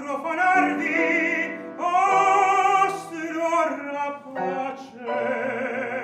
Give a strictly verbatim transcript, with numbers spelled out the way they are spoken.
Profanarvi, oh, signora pace.